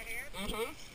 over here? Mm-hmm.